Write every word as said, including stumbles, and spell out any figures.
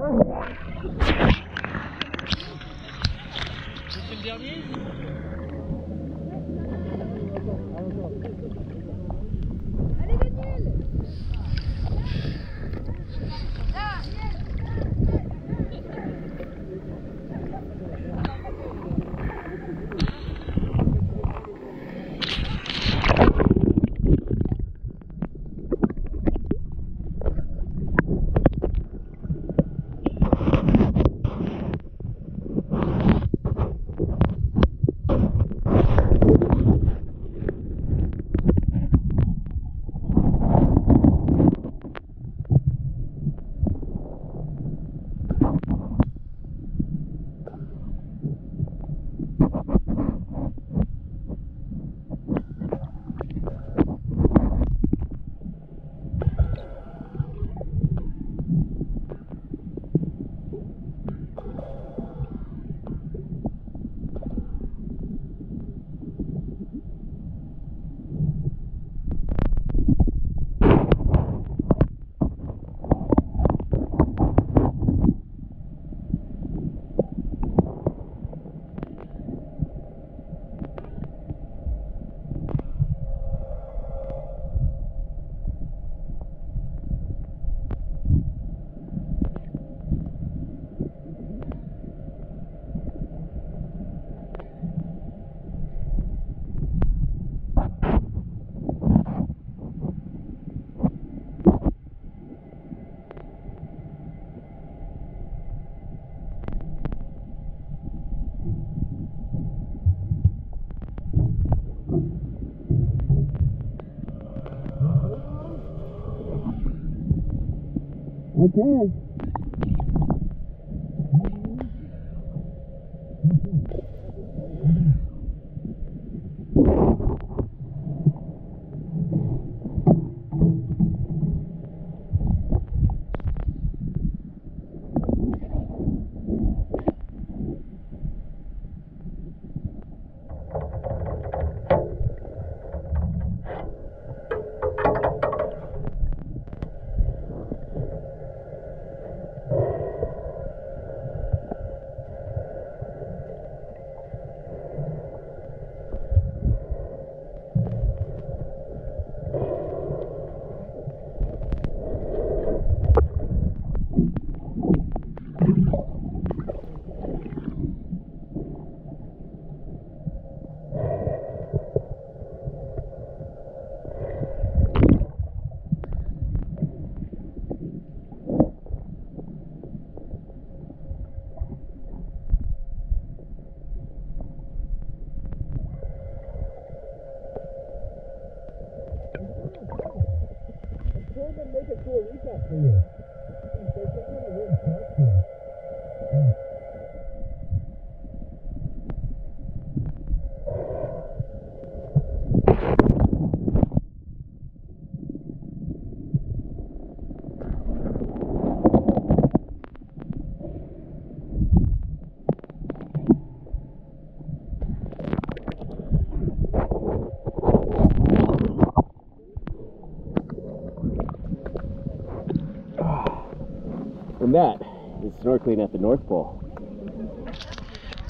C'est le dernier ? Allez Daniel ! Okay. Make a cool recap for you. There's some kind of weird dark here. Yeah. And that is snorkeling at the North Pole.